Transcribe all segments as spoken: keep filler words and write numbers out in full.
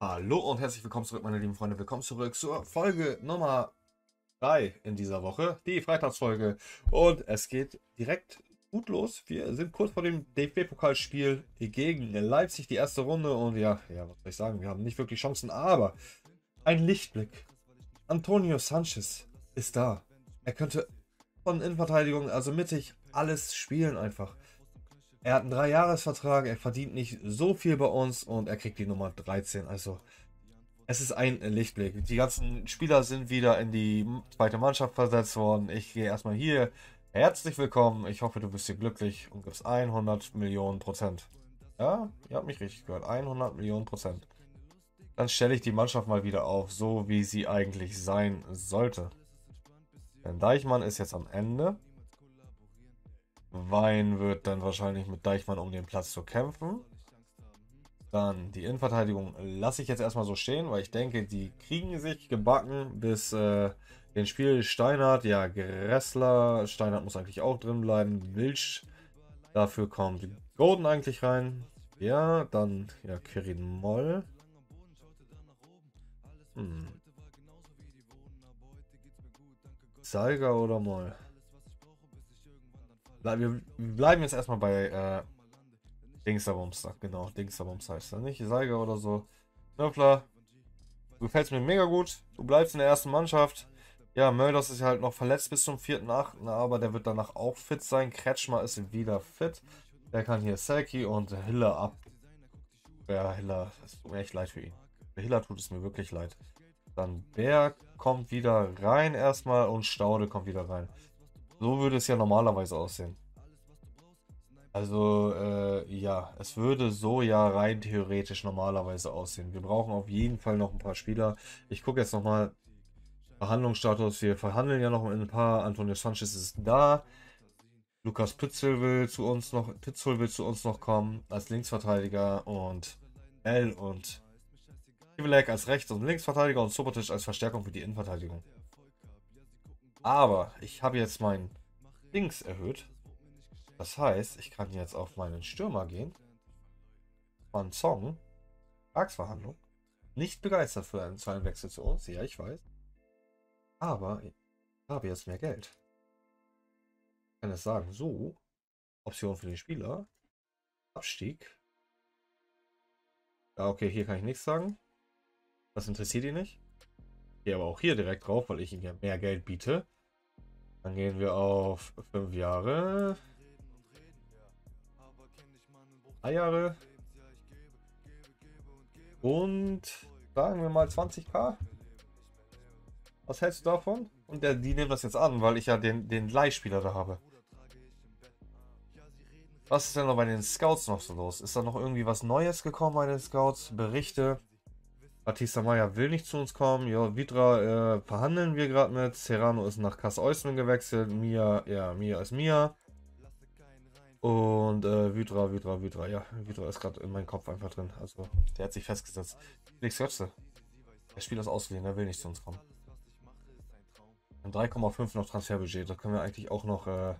Hallo und herzlich willkommen zurück, meine lieben Freunde. Willkommen zurück zur Folge Nummer drei in dieser Woche, die Freitagsfolge. Und es geht direkt gut los. Wir sind kurz vor dem D F B-Pokalspiel gegen Leipzig, die erste Runde. Und ja, ja, was soll ich sagen, wir haben nicht wirklich Chancen, aber ein Lichtblick. Antonio Sanchez ist da. Er könnte von Innenverteidigung, also mittig, alles spielen einfach. Er hat einen drei Jahres Vertrag, er verdient nicht so viel bei uns und er kriegt die Nummer dreizehn. Also es ist ein Lichtblick. Die ganzen Spieler sind wieder in die zweite Mannschaft versetzt worden. Ich gehe erstmal hier. Herzlich willkommen. Ich hoffe, du bist hier glücklich und gibst hundert Millionen Prozent. Ja, ihr habt mich richtig gehört. hundert Millionen Prozent. Dann stelle ich die Mannschaft mal wieder auf, so wie sie eigentlich sein sollte. Denn Deichmann ist jetzt am Ende. Wein wird dann wahrscheinlich mit Deichmann um den Platz zu kämpfen. Dann die Innenverteidigung lasse ich jetzt erstmal so stehen, weil ich denke, die kriegen sich gebacken bis äh, den Spiel Steinhardt. Ja, Gressler, Steinhardt muss eigentlich auch drin bleiben. Milch, dafür kommt Golden eigentlich rein. Ja, dann ja, Kirin Moll. Hm. Zeiger oder Moll? Wir bleiben jetzt erstmal bei äh, Dingsterbumster. Genau, Dingsterbums heißt er nicht. Seiger oder so. Knöfler, du gefällst mir mega gut. Du bleibst in der ersten Mannschaft. Ja, Mölders ist halt noch verletzt bis zum vierten achten aber der wird danach auch fit sein. Kretschmer ist wieder fit. Der kann hier Selki und Hiller ab. Ja, Hiller, es tut mir echt leid für ihn. Für Hiller tut es mir wirklich leid. Dann Berg kommt wieder rein erstmal und Staude kommt wieder rein. So würde es ja normalerweise aussehen. Also, äh, ja, es würde so ja rein theoretisch normalerweise aussehen. Wir brauchen auf jeden Fall noch ein paar Spieler. Ich gucke jetzt nochmal Verhandlungsstatus. Wir verhandeln ja noch ein paar. Antonio Sanchez ist da. Lukas Pizul will zu uns noch, Pizul will zu uns noch kommen als Linksverteidiger und L und Kivilek als Rechts- und Linksverteidiger und Subotic als Verstärkung für die Innenverteidigung. Aber ich habe jetzt mein Dings erhöht. Das heißt, ich kann jetzt auf meinen Stürmer gehen. Van Zong. Vertragsverhandlung. Nicht begeistert für einen Zeilenwechsel zu uns. Ja, ich weiß. Aber ich habe jetzt mehr Geld. Ich kann es sagen. So. Option für den Spieler. Abstieg. Ja, okay, hier kann ich nichts sagen. Das interessiert ihn nicht. Aber auch hier direkt drauf, weil ich ihm ja mehr Geld biete. Dann gehen wir auf fünf Jahre, drei Jahre und sagen wir mal zwanzig K. Was hältst du davon? Und der, die nehmen das jetzt an, weil ich ja den, den Leihspieler da habe. Was ist denn noch bei den Scouts noch so los? Ist da noch irgendwie was Neues gekommen bei den Scouts? Berichte? Batista Maya will nicht zu uns kommen. Ja, Wydra äh, verhandeln wir gerade mit. Serrano ist nach Kassel-Eußen gewechselt. Mia, ja, Mia ist Mia. Und äh, Wydra, Wydra, Wydra. Ja, Wydra ist gerade in meinem Kopf einfach drin. Also, der hat sich festgesetzt. Felix Götze. Der Spieler ist ausgeliehen, der will nicht zu uns kommen. Und drei Komma fünf noch Transferbudget. Da können wir eigentlich auch noch äh,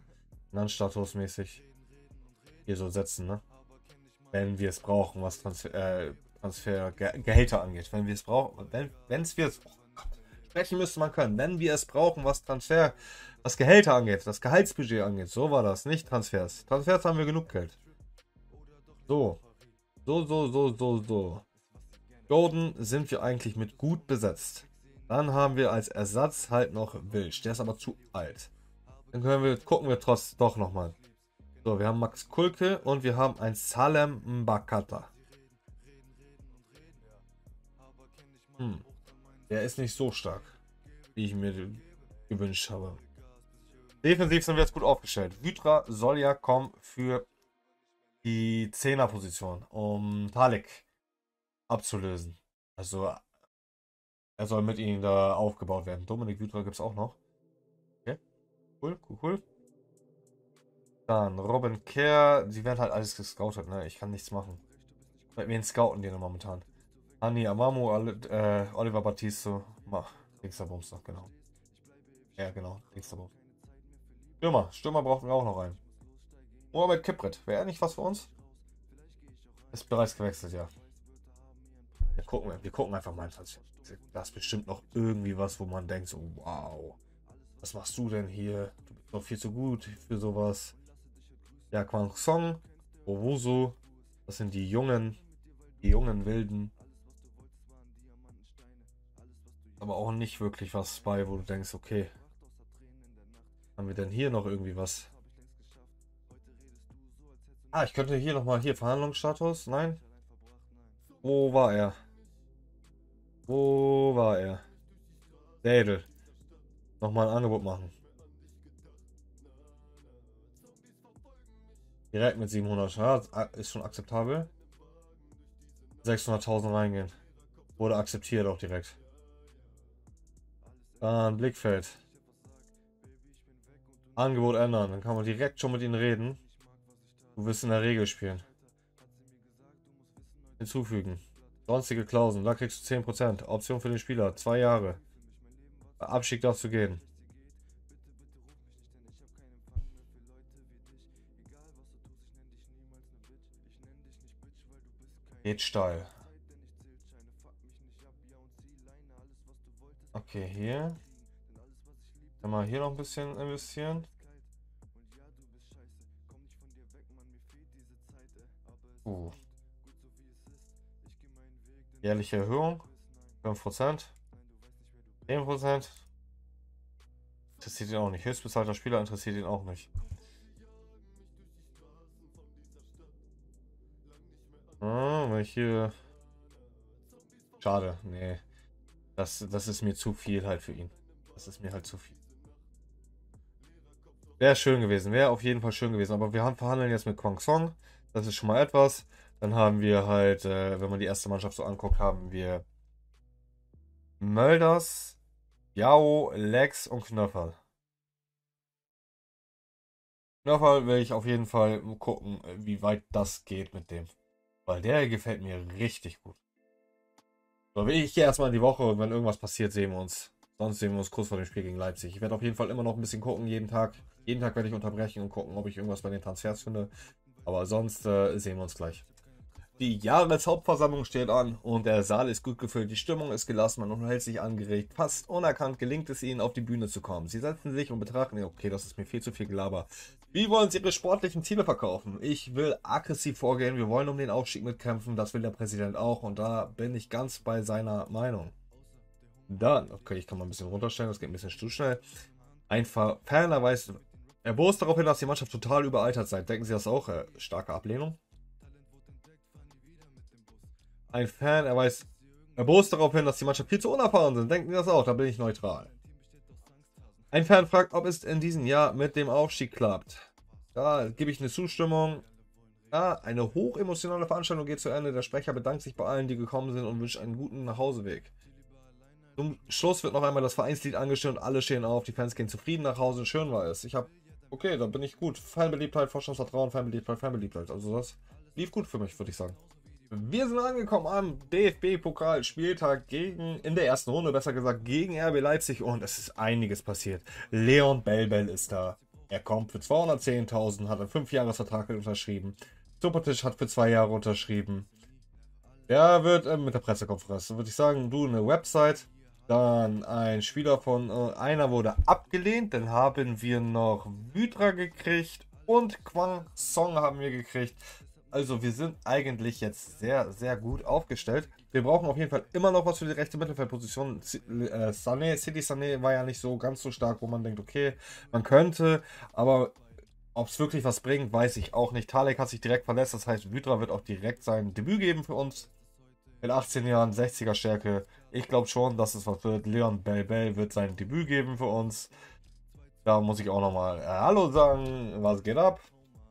non-statusmäßig hier so setzen, ne? Wenn wir es brauchen, was Transfer... Äh, Transfer Ge Gehälter angeht. Wenn wir es brauchen, wenn wenn's wir es oh Gott, sprechen müsste man können, wenn wir es brauchen, was Transfer, was Gehälter angeht, das Gehaltsbudget angeht, so war das, nicht Transfers. Transfers haben wir genug Geld. So, so, so, so, so, so. Golden sind wir eigentlich mit gut besetzt. Dann haben wir als Ersatz halt noch Wilsch, der ist aber zu alt. Dann können wir, gucken wir trotz doch nochmal. So, wir haben Max Kulke und wir haben ein Salem Mbakata. Hm. Der ist nicht so stark, wie ich mir gewünscht habe. Defensiv sind wir jetzt gut aufgestellt. Wydra soll ja kommen für die Zehner-Position, um Talek abzulösen. Also, er soll mit ihnen da aufgebaut werden. Dominik Wydra gibt es auch noch. Okay, cool, cool, cool. Dann Robin Kerr. Die werden halt alles gescoutet, ne? Ich kann nichts machen. Mit wen scouten die denn momentan? Anni Amamu, äh, Oliver Batiste, mach, Dingsterbumster, genau. Ja, genau, Dingsterbumster. Stürmer, Stürmer brauchen wir auch noch einen. Mohamed Kiprit, wäre er nicht was für uns? Ist bereits gewechselt, ja. Wir gucken, wir gucken einfach mal. Da ist bestimmt noch irgendwie was, wo man denkt, so, wow, was machst du denn hier? Du bist doch viel zu gut für sowas. Ja, Kwang Song, Obusu, das sind die Jungen, die jungen Wilden. Aber auch nicht wirklich was bei, wo du denkst, okay, haben wir denn hier noch irgendwie was? Ah, ich könnte hier nochmal, hier Verhandlungsstatus, nein. Wo war er? Wo war er? Dädel. Nochmal ein Angebot machen. Direkt mit siebenhundert. Ja, ist schon akzeptabel. sechshunderttausend reingehen. Wurde akzeptiert auch direkt. Dann Blickfeld. Angebot ändern. Dann kann man direkt schon mit ihnen reden. Du wirst in der Regel spielen. Hinzufügen. Sonstige Klauseln. Da kriegst du zehn Prozent. Option für den Spieler. Zwei Jahre. Abstieg darfst du gehen. Geht steil. Okay, hier. Dann mal hier noch ein bisschen investieren. Uh. Jährliche Erhöhung. fünf Prozent. zehn Prozent. Interessiert ihn auch nicht. Höchstbezahlter Spieler interessiert ihn auch nicht. Hm, weil ich hier... Schade, nee. Das, das ist mir zu viel halt für ihn. Das ist mir halt zu viel. Wäre schön gewesen. Wäre auf jeden Fall schön gewesen. Aber wir haben verhandeln jetzt mit Kwang Song. Das ist schon mal etwas. Dann haben wir halt, äh, wenn man die erste Mannschaft so anguckt, haben wir Mölders, Yao, Lex und Knöferl. Knöferl will ich auf jeden Fall gucken, wie weit das geht mit dem. Weil der gefällt mir richtig gut. So, ich gehe erstmal in die Woche und wenn irgendwas passiert, sehen wir uns. Sonst sehen wir uns kurz vor dem Spiel gegen Leipzig. Ich werde auf jeden Fall immer noch ein bisschen gucken, jeden Tag. Jeden Tag werde ich unterbrechen und gucken, ob ich irgendwas bei den Transfers finde. Aber sonst äh, sehen wir uns gleich. Die Jahreshauptversammlung steht an und der Saal ist gut gefüllt, die Stimmung ist gelassen, man hält sich angeregt. Fast unerkannt gelingt es ihnen, auf die Bühne zu kommen. Sie setzen sich und betrachten, okay, das ist mir viel zu viel Gelaber. Wie wollen sie ihre sportlichen Ziele verkaufen? Ich will aggressiv vorgehen, wir wollen um den Aufstieg mitkämpfen, das will der Präsident auch und da bin ich ganz bei seiner Meinung. Dann, okay, ich kann mal ein bisschen runterstellen, das geht ein bisschen zu schnell. Ein Verferner weist erbost darauf hin, dass die Mannschaft total überaltert sei. Denken Sie das auch? Äh, starke Ablehnung. Ein Fan erweist erbost darauf hin, dass die Mannschaft viel zu unerfahren sind. Denken Sie das auch? Da bin ich neutral. Ein Fan fragt, ob es in diesem Jahr mit dem Aufstieg klappt. Da gebe ich eine Zustimmung. Ja, eine hochemotionale Veranstaltung geht zu Ende. Der Sprecher bedankt sich bei allen, die gekommen sind und wünscht einen guten Nachhauseweg. Zum Schluss wird noch einmal das Vereinslied angestimmt und alle stehen auf. Die Fans gehen zufrieden nach Hause. Schön war es. Ich habe, okay, da bin ich gut. Fanbeliebtheit, Vorstandsvertrauen, Fanbeliebtheit, Fanbeliebtheit. Also das lief gut für mich, würde ich sagen. Wir sind angekommen am D F B-Pokal-Spieltag gegen, in der ersten Runde besser gesagt, gegen R B Leipzig und es ist einiges passiert. Leon Bellbell ist da. Er kommt für zweihundertzehntausend, hat einen fünf Jahres Vertrag unterschrieben. Supertisch hat für zwei Jahre unterschrieben. Er wird äh, mit der Pressekonferenz, würde ich sagen, du eine Website. Dann ein Spieler von, äh, einer wurde abgelehnt. Dann haben wir noch Wydra gekriegt und Kwang Song haben wir gekriegt. Also wir sind eigentlich jetzt sehr, sehr gut aufgestellt. Wir brauchen auf jeden Fall immer noch was für die rechte Mittelfeldposition. Sané, City Sané war ja nicht so ganz so stark, wo man denkt, okay, man könnte, aber ob es wirklich was bringt, weiß ich auch nicht. Talek hat sich direkt verletzt, das heißt, Wydra wird auch direkt sein Debüt geben für uns. In achtzehn Jahren, sechziger Stärke. Ich glaube schon, dass es was wird. Leon Bellbell wird sein Debüt geben für uns. Da muss ich auch nochmal äh, Hallo sagen, was geht ab?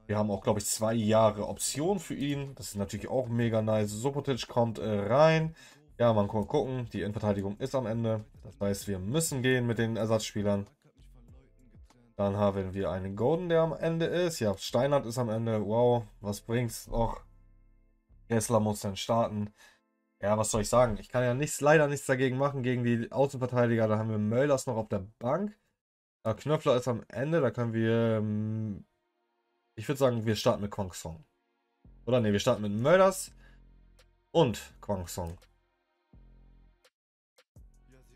Wir haben auch, glaube ich, zwei Jahre Option für ihn. Das ist natürlich auch mega nice. Subotic kommt äh, rein. Ja, man kann gucken. Die Innenverteidigung ist am Ende. Das heißt, wir müssen gehen mit den Ersatzspielern. Dann haben wir einen Golden, der am Ende ist. Ja, Steinert ist am Ende. Wow, was bringt's noch? Kessler muss dann starten. Ja, was soll ich sagen? Ich kann ja nichts, leider nichts dagegen machen. Gegen die Außenverteidiger, da haben wir Mölders noch auf der Bank. Ja, Knöfler ist am Ende. Da können wir... Ähm, Ich würde sagen, wir starten mit Kwang Song. Oder ne, wir starten mit Mölders und Kwang Song.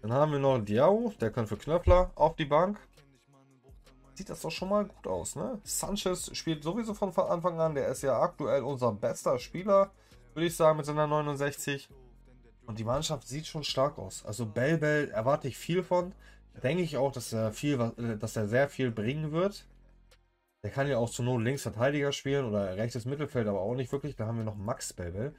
Dann haben wir noch Diao, der kann für Knöfler auf die Bank. Sieht das doch schon mal gut aus, ne? Sanchez spielt sowieso von Anfang an, der ist ja aktuell unser bester Spieler, würde ich sagen, mit seiner neunundsechzig. Und die Mannschaft sieht schon stark aus. Also Bellbell erwarte ich viel von. Denke ich auch, dass er, viel, dass er sehr viel bringen wird. Der kann ja auch zur Not Linksverteidiger spielen oder rechtes Mittelfeld, aber auch nicht wirklich. Da haben wir noch Max Bebel.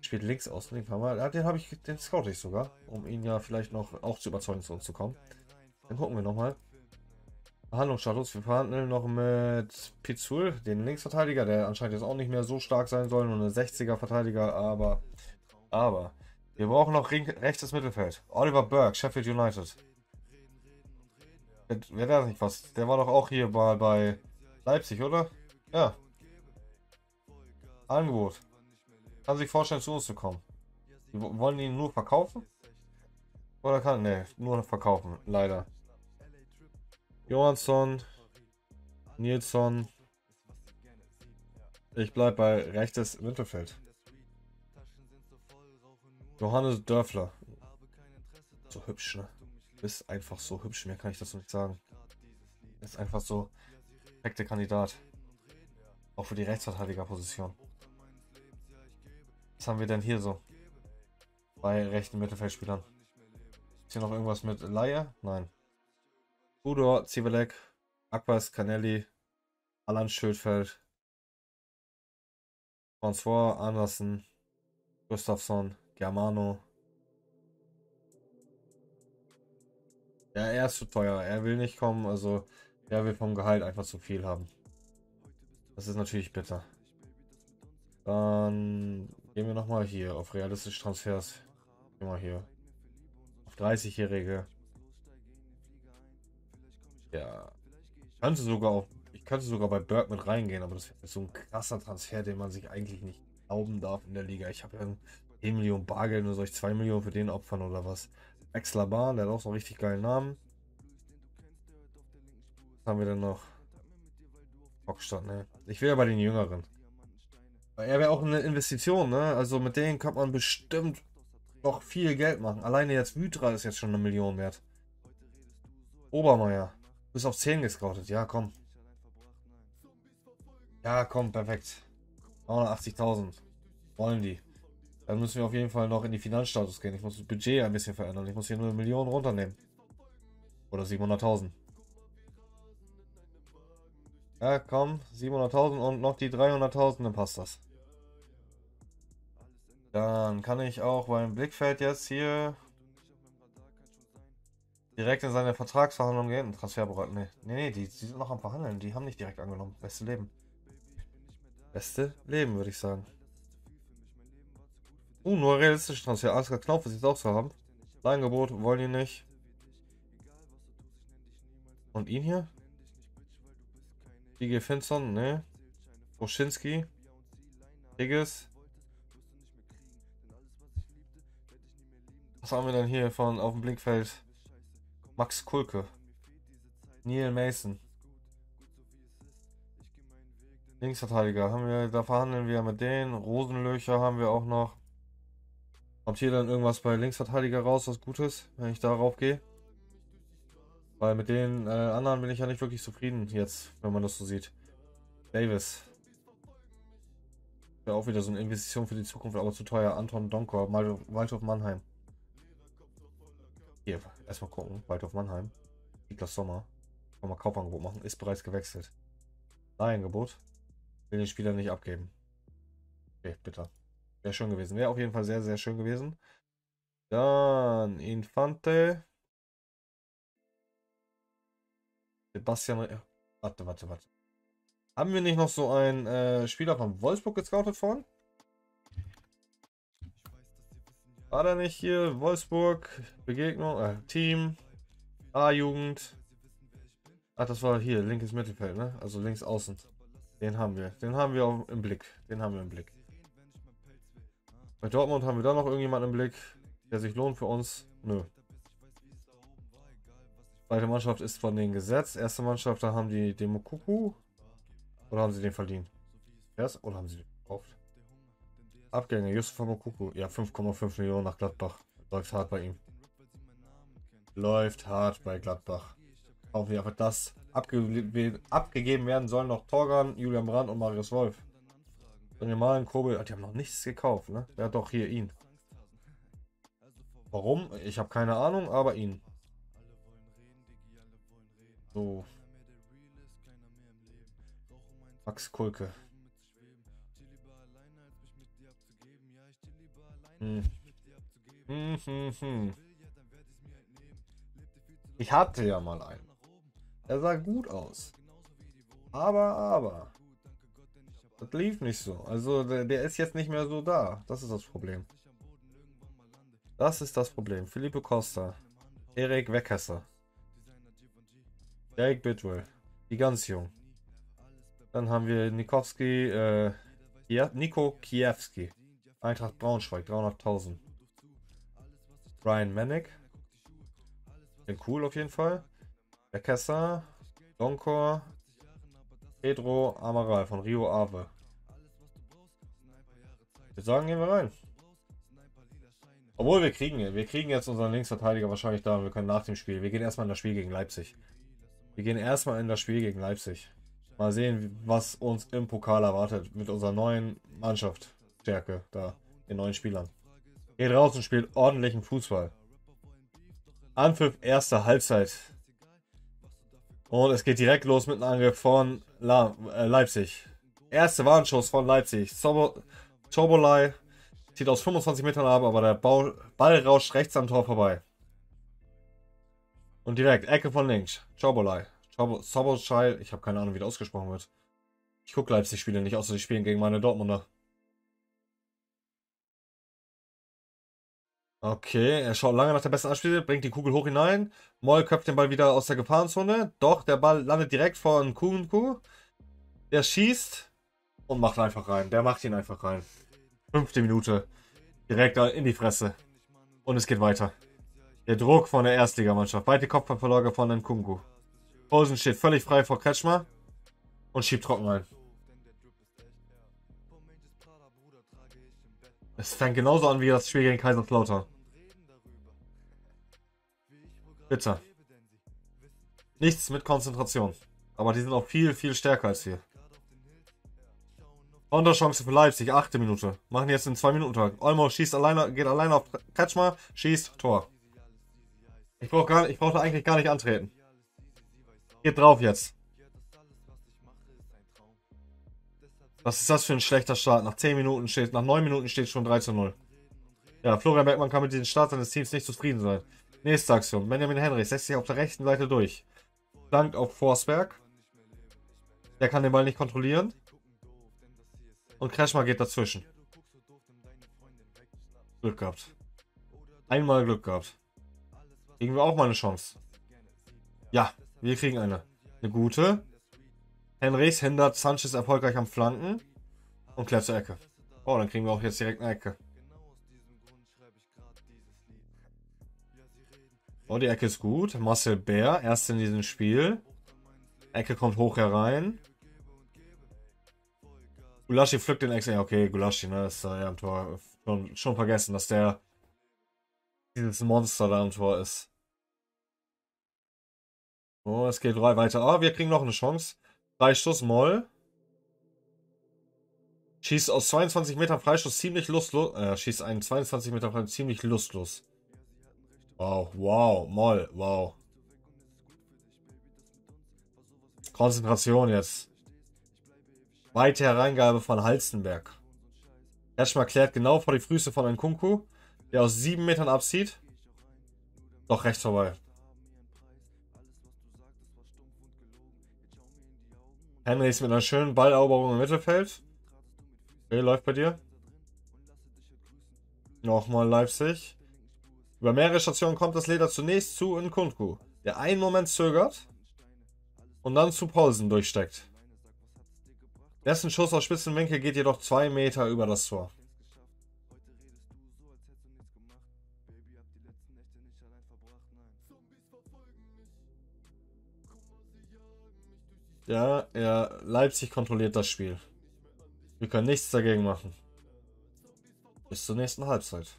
Spielt links aus. Den habe ich, den scout ich sogar, um ihn ja vielleicht noch auch zu überzeugen, zu uns zu kommen. Dann gucken wir nochmal. Verhandlungsstatus. Wir verhandeln noch mit Pizul, den Linksverteidiger, der anscheinend jetzt auch nicht mehr so stark sein soll. Nur eine sechziger-Verteidiger, aber... Aber... Wir brauchen noch rechtes Mittelfeld. Oliver Burke, Sheffield United. Wer da nicht was? Der war doch auch hier mal bei Leipzig, oder? Ja. Angebot. Kann sich vorstellen, zu uns zu kommen. Wir wollen ihn nur verkaufen? Oder kann? Ne, nur verkaufen, leider. Johansson. Nilsson. Ich bleib bei rechtes Mittelfeld. Johannes Dörfler. So hübsch, ne? Du bist einfach so hübsch, mehr kann ich dazu nicht sagen. Ist einfach so perfekter Kandidat. Auch für die Rechtsverteidigerposition. Was haben wir denn hier so? Bei rechten Mittelfeldspielern. Ist hier noch irgendwas mit Laie? Nein. Udor, Zivelek, Akbas, Canelli, Alan Schildfeld, François, Andersen, Gustafsson, Germano. Ja, er ist zu teuer. Er will nicht kommen. Also, er will vom Gehalt einfach zu viel haben. Das ist natürlich bitter. Dann gehen wir nochmal hier auf realistische Transfers. Gehen wir hier auf dreißigjährige. Ja. Ich könnte sogar auf, ich könnte sogar bei Berg mit reingehen, aber das ist so ein krasser Transfer, den man sich eigentlich nicht glauben darf in der Liga. Ich habe ja einen zehn Millionen Bargeld, nur soll ich zwei Millionen für den opfern oder was? Max Laban, der hat auch so einen richtig geilen Namen. Was haben wir denn noch? Bockstadt, ne? Ich will ja bei den Jüngeren. Er wäre auch eine Investition, ne? Also mit denen kann man bestimmt noch viel Geld machen. Alleine jetzt Wydra ist jetzt schon eine Million wert. Obermeier. Du bist auf zehn gescoutet. Ja, komm. Ja, komm, perfekt. neunhundertachtzigtausend. Wollen die. Dann müssen wir auf jeden Fall noch in die Finanzstatus gehen. Ich muss das Budget ein bisschen verändern. Ich muss hier nur eine Million runternehmen. Oder siebenhunderttausend. Ja, komm. siebenhunderttausend und noch die dreihunderttausend, dann passt das. Dann kann ich auch beim Blickfeld jetzt hier direkt in seine Vertragsverhandlungen gehen. Transferbereit. Nee, nee, nee die, die sind noch am Verhandeln. Die haben nicht direkt angenommen. Beste Leben. Beste Leben, würde ich sagen. Uh, nur realistische Transfer. Alles klar, Knauf ist jetzt auch zu haben. Angebot wollen die nicht. Und ihn hier? D G Finson, ne. Oschinski. Digges. Was haben wir denn hier von auf dem Blinkfeld? Max Kulke. Neil Mason. Linksverteidiger. Haben wir, da verhandeln wir mit denen. Rosenlöcher haben wir auch noch. Kommt hier dann irgendwas bei Linksverteidiger raus, was Gutes, wenn ich darauf gehe? Weil mit den äh, anderen bin ich ja nicht wirklich zufrieden jetzt, wenn man das so sieht. Davis. Wäre auch wieder so eine Investition für die Zukunft, aber zu teuer. Anton Donkor, Waldhof Mannheim. Hier, erstmal gucken. Waldhof Mannheim. Niklas Sommer. Kann man Kaufangebot machen. Ist bereits gewechselt. Leihangebot. Will den Spieler nicht abgeben. Okay, bitte. Wäre schön gewesen. Wäre auf jeden Fall sehr, sehr schön gewesen. Dann Infante. Sebastian. Warte, warte, warte. Haben wir nicht noch so einen äh, Spieler von Wolfsburg gescoutet vorhin? War da nicht hier? Wolfsburg, Begegnung, äh, Team, A-Jugend. Ach, das war hier, linkes Mittelfeld, ne? Also links außen. Den haben wir. Den haben wir auch im Blick. Den haben wir im Blick. Bei Dortmund haben wir da noch irgendjemanden im Blick, der sich lohnt für uns? Nö. Zweite Mannschaft ist von denen gesetzt. Erste Mannschaft, da haben die den Moukoko. Oder haben sie den verdient? Erst, oder haben sie den gekauft? Abgänge, Youssoufa Moukoko. Ja, fünf Komma fünf Millionen nach Gladbach. Läuft hart bei ihm. läuft hart bei Gladbach. Auch wie einfach das abge abgegeben werden sollen noch Torgan, Julian Brandt und Marius Wolf. Und wir malen Kobel, die haben noch nichts gekauft, ne? Ja doch, hier ihn. Warum? Ich habe keine Ahnung, aber ihn. So. Max Kulke. Hm. Hm, hm, hm. Ich hatte ja mal einen. Er sah gut aus. Aber, aber. Das lief nicht so. Also der, der ist jetzt nicht mehr so da. Das ist das Problem. Das ist das Problem. Felipe Costa. Erik Weckesser. Derek Bidwell. Die ganz jung. Dann haben wir Nikowski, äh, ja, Nico Kiewski. Eintracht Braunschweig, dreihunderttausend. Brian Manick. Den cool auf jeden Fall. Kessler, Donkor, Pedro Amaral von Rio Ave. Wir sagen, gehen wir rein. Obwohl wir kriegen, wir kriegen jetzt unseren Linksverteidiger wahrscheinlich da und wir können nach dem Spiel. Wir gehen erstmal in das Spiel gegen Leipzig. Wir gehen erstmal in das Spiel gegen Leipzig. Mal sehen, was uns im Pokal erwartet mit unserer neuen Mannschaft. Stärke da, den neuen Spielern. Geht raus und spielt ordentlichen Fußball. Anpfiff, erste Halbzeit. Und es geht direkt los mit einem Angriff von La äh Leipzig. Erste Warnschuss von Leipzig. Chobolai zieht aus fünfundzwanzig Metern ab, aber der Ball, Ball rauscht rechts am Tor vorbei. Und direkt Ecke von links. Chobolai. Soboschai, ich habe keine Ahnung, wie das ausgesprochen wird. Ich gucke Leipzig-Spiele nicht, außer sie spielen gegen meine Dortmunder. Okay, er schaut lange nach der besten Anspiele, bringt die Kugel hoch hinein. Moll köpft den Ball wieder aus der Gefahrenzone. Doch, der Ball landet direkt vor Nkunku. Der schießt und macht einfach rein. Der macht ihn einfach rein. Fünfte Minute. Direkt in die Fresse. Und es geht weiter. Der Druck von der Erstligamannschaft. Weite Kopfballverlage von Nkunku. Posen steht völlig frei vor Kretschmer und schiebt trocken ein. Es fängt genauso an wie das Spiel gegen Kaiserslautern. Bitte. Nichts mit Konzentration. Aber die sind auch viel, viel stärker als wir. Sonderchance für Leipzig, achte Minute. Machen jetzt in zwei Minuten Tag. Olmo schießt alleine, geht alleine auf Kretschmer, schießt Tor. Ich brauche gar, ich brauche eigentlich gar nicht antreten. Geht drauf jetzt. Was ist das für ein schlechter Start? Nach zehn Minuten steht, nach neun Minuten steht schon drei zu null. Ja, Florian Bergmann kann mit dem Start seines Teams nicht zufrieden sein. Nächste Aktion. Benjamin Henrich setzt sich auf der rechten Seite durch. Flankt auf Forsberg. Der kann den Ball nicht kontrollieren. Und Kretschmer geht dazwischen. Glück gehabt. Einmal Glück gehabt. Kriegen wir auch mal eine Chance. Ja, wir kriegen eine. Eine gute. Henrichs hindert Sanchez erfolgreich am Flanken und klärt zur Ecke. Oh, dann kriegen wir auch jetzt direkt eine Ecke. Oh, die Ecke ist gut. Marcel Bär, erst in diesem Spiel. Ecke kommt hoch herein. Gulaschi pflückt den Ex. Ja, okay, Gulaschi, ne, ist da ja am Tor. Schon, schon vergessen, dass der dieses Monster da am Tor ist. Oh, es geht weiter. Ah, oh, wir kriegen noch eine Chance. Freistoß Moll. Schießt aus zweiundzwanzig Metern Freistoß ziemlich lustlos. Äh, schießt einen zweiundzwanzig Meter Freistoß ziemlich lustlos. Wow, wow, Moll, wow. Konzentration jetzt. Weite Hereingabe von Halstenberg. Erstmal klärt genau vor die Füße von Nkunku, der aus sieben Metern abzieht. Doch rechts vorbei. Henrichs mit einer schönen Balleroberung im Mittelfeld. Okay, läuft bei dir. Nochmal Leipzig. Über mehrere Stationen kommt das Leder zunächst zu Nkunku, der einen Moment zögert und dann zu Paulsen durchsteckt. Dessen Schuss aus spitzen Winkel geht jedoch zwei Meter über das Tor. Ja, ja, Leipzig kontrolliert das Spiel. Wir können nichts dagegen machen. Bis zur nächsten Halbzeit.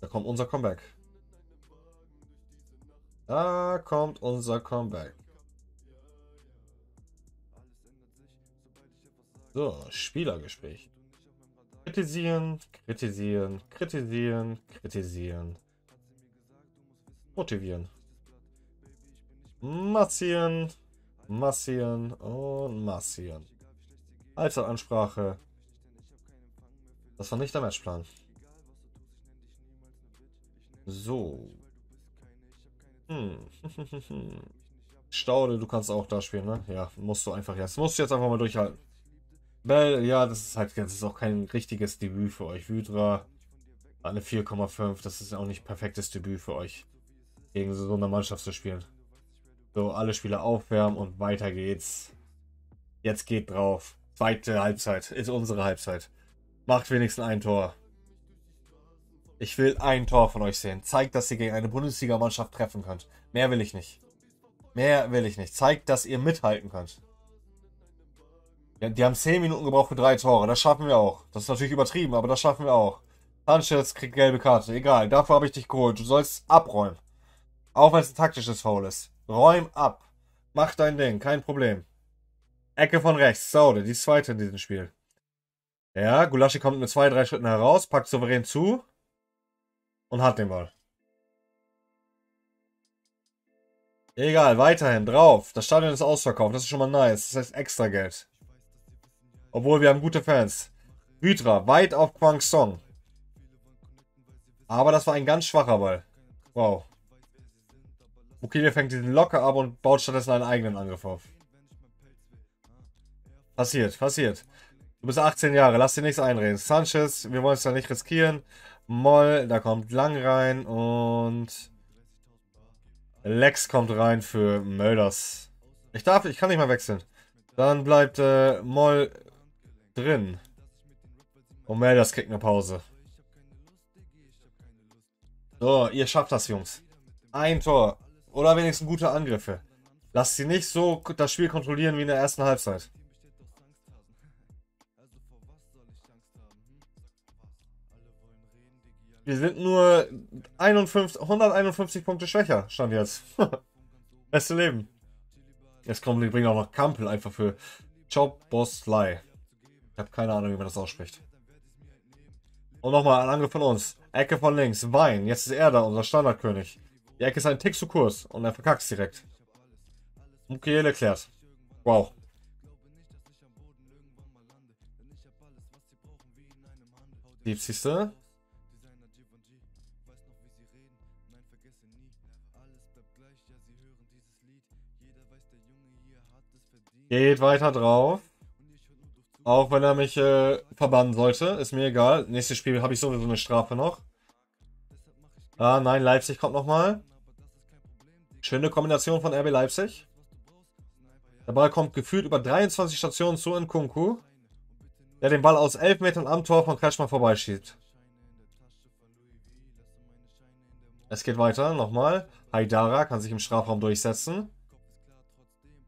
Da kommt unser Comeback. Da kommt unser Comeback. So, Spielergespräch. Kritisieren, kritisieren, kritisieren, kritisieren. Motivieren. Massieren, massieren und massieren. Allzeitansprache. Das war nicht der Matchplan. So. Hm. Staude, du kannst auch da spielen, ne? Ja, musst du einfach jetzt. Musst du jetzt einfach mal durchhalten. Bell, ja, das ist halt, das ist auch kein richtiges Debüt für euch. Wydra, eine vier Komma fünf, das ist auch nicht perfektes Debüt für euch, gegen so eine Mannschaft zu spielen. So, alle Spieler aufwärmen und weiter geht's. Jetzt geht drauf. Zweite Halbzeit, ist unsere Halbzeit. Macht wenigstens ein Tor. Ich will ein Tor von euch sehen. Zeigt, dass ihr gegen eine Bundesliga-Mannschaft treffen könnt. Mehr will ich nicht. Mehr will ich nicht. Zeigt, dass ihr mithalten könnt. Ja, die haben zehn Minuten gebraucht für drei Tore. Das schaffen wir auch. Das ist natürlich übertrieben, aber das schaffen wir auch. Sanchez kriegt gelbe Karte. Egal, dafür habe ich dich geholt. Du sollst abräumen. Auch wenn es ein taktisches Foul ist. Räum ab. Mach dein Ding. Kein Problem. Ecke von rechts. Saude, die zweite in diesem Spiel. Ja, Gulaschi kommt mit zwei, drei Schritten heraus, packt souverän zu. Und hat den Ball. Egal, weiterhin drauf. Das Stadion ist ausverkauft. Das ist schon mal nice. Das heißt extra Geld. Obwohl, wir haben gute Fans. Wydra, weit auf Kwang Song. Aber das war ein ganz schwacher Ball. Wow. Mukile fängt diesen locker ab und baut stattdessen einen eigenen Angriff auf. Passiert, passiert. Du bist achtzehn Jahre, lass dir nichts einreden. Sanchez, wir wollen es ja nicht riskieren. Moll, da kommt Lang rein und Lex kommt rein für Mölders. Ich darf, ich kann nicht mal wechseln. Dann bleibt äh, Moll drin. Und Mölders kriegt eine Pause. So, ihr schafft das, Jungs. Ein Tor. Oder wenigstens gute Angriffe. Lasst sie nicht so das Spiel kontrollieren wie in der ersten Halbzeit. Wir sind nur hunderteinundfünfzig Punkte schwächer, stand jetzt. Beste Leben. Jetzt kommen die bringen auch noch Kampel einfach für Choboslai. Ich habe keine Ahnung, wie man das ausspricht. Und nochmal ein Angriff von uns. Ecke von links. Wein. Jetzt ist er da, unser Standardkönig. Die Ecke ist ein Tick zu kurz und er verkackt es direkt. Mukiele klärt. Wow. siebzigste Geht weiter drauf. Auch wenn er mich äh, verbannen sollte. Ist mir egal. Nächstes Spiel habe ich sowieso eine Strafe noch. Ah nein, Leipzig kommt nochmal. Schöne Kombination von R B Leipzig. Der Ball kommt gefühlt über dreiundzwanzig Stationen zu Nkunku. Der den Ball aus elf Metern am Tor von Kretschmann vorbeischiebt. Es geht weiter, nochmal. Haidara kann sich im Strafraum durchsetzen.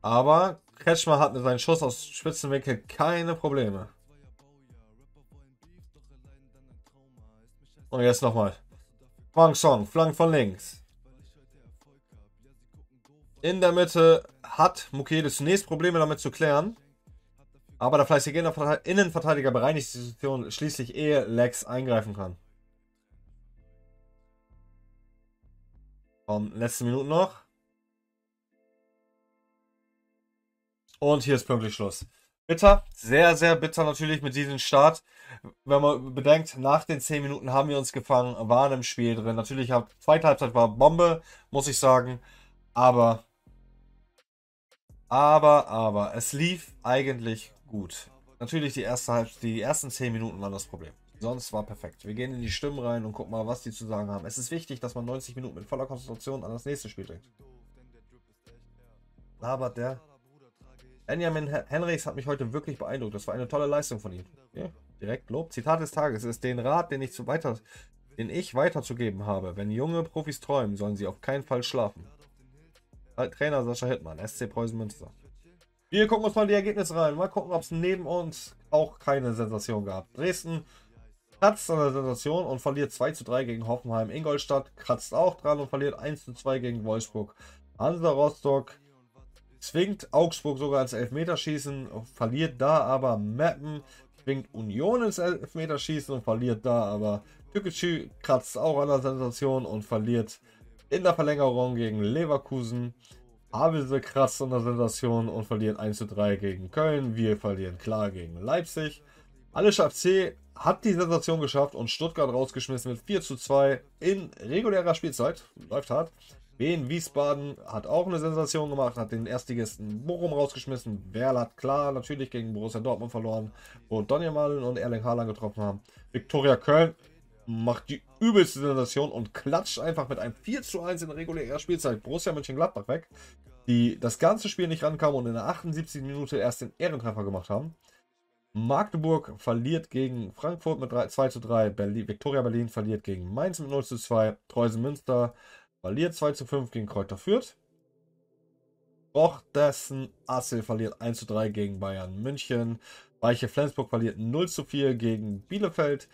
Aber Kretschmer hat mit seinem Schuss aus Spitzenwinkel keine Probleme. Und jetzt nochmal. Kwang Song, Flank von links. In der Mitte hat Mukiele zunächst Probleme damit zu klären. Aber der fleißige Innenverteidiger bereinigt die Situation schließlich, ehe Lex eingreifen kann. Komm, letzte Minute noch. Und hier ist pünktlich Schluss. Bitter, sehr, sehr bitter natürlich mit diesem Start. Wenn man bedenkt, nach den zehn Minuten haben wir uns gefangen, waren im Spiel drin. Natürlich, die zweite Halbzeit war Bombe, muss ich sagen. Aber, aber, aber, es lief eigentlich gut. Natürlich, die, erste Halb- die ersten zehn Minuten waren das Problem. Sonst war perfekt. Wir gehen in die Stimmen rein und gucken mal, was die zu sagen haben. Es ist wichtig, dass man neunzig Minuten mit voller Konzentration an das nächste Spiel denkt. Aber der... Benjamin Henrichs hat mich heute wirklich beeindruckt. Das war eine tolle Leistung von ihm. Okay. Direkt Lob. Zitat des Tages ist den Rat, den ich, zu weiter, den ich weiterzugeben habe. Wenn junge Profis träumen, sollen sie auf keinen Fall schlafen. Trainer Sascha Hittmann, S C Preußen Münster. Wir gucken uns mal die Ergebnisse rein. Mal gucken, ob es neben uns auch keine Sensation gab. Dresden kratzt an der Sensation und verliert zwei zu drei gegen Hoffenheim. Ingolstadt kratzt auch dran und verliert eins zu zwei gegen Wolfsburg. Hansa Rostock zwingt Augsburg sogar ins Elfmeterschießen, verliert da aber Meppen. Zwingt Union ins Elfmeterschießen und verliert da aber. Tüketschü kratzt auch an der Sensation und verliert in der Verlängerung gegen Leverkusen. Havelse kratzt an der Sensation und verliert eins zu drei gegen Köln. Wir verlieren klar gegen Leipzig. Alles F C hat die Sensation geschafft und Stuttgart rausgeschmissen mit vier zu zwei in regulärer Spielzeit. Läuft hart. Wien Wiesbaden hat auch eine Sensation gemacht, hat den Erstligisten Bochum rausgeschmissen. Werl hat klar natürlich gegen Borussia Dortmund verloren, wo Donnermann und Erling Haaland getroffen haben. Viktoria Köln macht die übelste Sensation und klatscht einfach mit einem vier zu eins in regulärer Spielzeit Borussia Mönchengladbach weg, die das ganze Spiel nicht rankam und in der achtundsiebzigsten Minute erst den Ehrentreffer gemacht haben. Magdeburg verliert gegen Frankfurt mit zwei zu drei, Berlin, Viktoria Berlin verliert gegen Mainz mit null zu zwei, Preußen Münster verliert zwei zu fünf gegen Kräuter Fürth. Rochdessen Assel verliert eins zu drei gegen Bayern München. Weiche Flensburg verliert null zu vier gegen Bielefeld.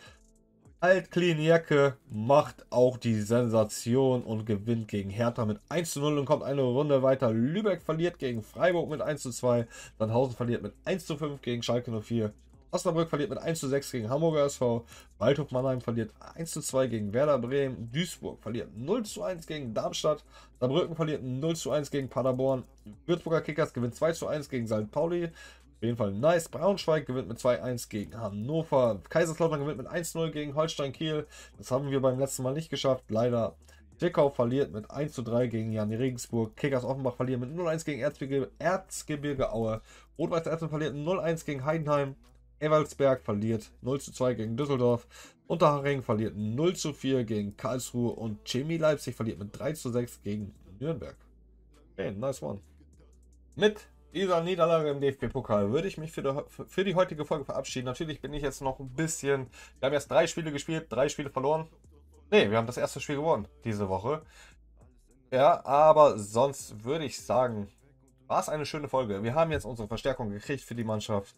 Altklinierke macht auch die Sensation und gewinnt gegen Hertha mit eins zu null und kommt eine Runde weiter. Lübeck verliert gegen Freiburg mit eins zu zwei. Sandhausen verliert mit eins zu fünf gegen Schalke null vier. Osnabrück verliert mit eins zu sechs gegen Hamburger S V. Waldhof Mannheim verliert eins zu zwei gegen Werder Bremen. Duisburg verliert null zu eins gegen Darmstadt. Saarbrücken verliert null zu eins gegen Paderborn. Würzburger Kickers gewinnt zwei zu eins gegen Sankt Pauli. Auf jeden Fall nice. Braunschweig gewinnt mit zwei zu eins gegen Hannover. Kaiserslautern gewinnt mit eins zu null gegen Holstein Kiel. Das haben wir beim letzten Mal nicht geschafft, leider. Zwickau verliert mit eins zu drei gegen Jan Regensburg. Kickers Offenbach verliert mit null zu eins gegen Erzgebirge, Erzgebirge Aue. Rot-Weiß Essen verliert null zu eins gegen Heidenheim. Eversberg verliert null zu zwei gegen Düsseldorf. Unterhaching verliert null zu vier gegen Karlsruhe. Und Chemie Leipzig verliert mit drei zu sechs gegen Nürnberg. Okay, nice one. Mit dieser Niederlage im D F B-Pokal würde ich mich für die, für die heutige Folge verabschieden. Natürlich bin ich jetzt noch ein bisschen... Wir haben erst drei Spiele gespielt, drei Spiele verloren. Ne, wir haben das erste Spiel gewonnen diese Woche. Ja, aber sonst würde ich sagen, war es eine schöne Folge. Wir haben jetzt unsere Verstärkung gekriegt für die Mannschaft.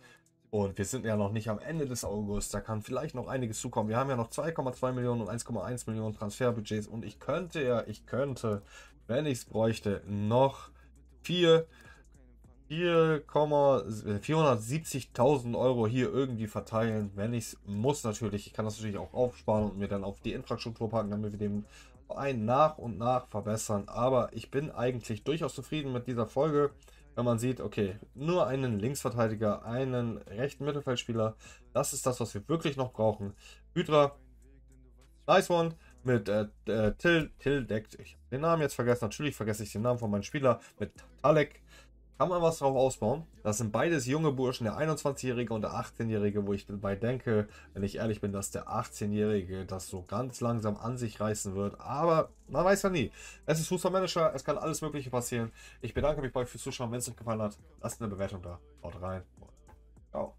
Und wir sind ja noch nicht am Ende des August, da kann vielleicht noch einiges zukommen. Wir haben ja noch zwei Komma zwei Millionen und eins Komma eins Millionen Transferbudgets. Und ich könnte ja, ich könnte, wenn ich es bräuchte, noch vierhundertsiebzigtausend Euro hier irgendwie verteilen. Wenn ich es muss natürlich, ich kann das natürlich auch aufsparen und mir dann auf die Infrastruktur packen, damit wir den Verein nach und nach verbessern. Aber ich bin eigentlich durchaus zufrieden mit dieser Folge. Wenn man sieht, okay, nur einen Linksverteidiger, einen rechten Mittelfeldspieler, das ist das, was wir wirklich noch brauchen. Hydra, nice one, mit äh, äh, Till, Till deckt, ich habe den Namen jetzt vergessen, natürlich vergesse ich den Namen von meinem Spieler, mit Talek, kann man was drauf ausbauen. Das sind beides junge Burschen, der einundzwanzigjährige und der achtzehnjährige, wo ich dabei denke, wenn ich ehrlich bin, dass der achtzehnjährige das so ganz langsam an sich reißen wird, aber... Man weiß ja nie. Es ist Fußballmanager, es kann alles Mögliche passieren. Ich bedanke mich bei euch fürs Zuschauen. Wenn es euch gefallen hat, lasst eine Bewertung da. Haut rein. Ciao.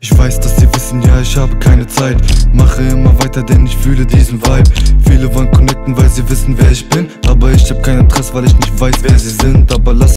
Ich weiß, dass sie wissen, ja, ich habe keine Zeit. Mache immer weiter, denn ich fühle diesen Vibe. Viele wollen connecten, weil sie wissen, wer ich bin. Aber ich habe kein Interesse, weil ich nicht weiß, wer sie sind. Aber lass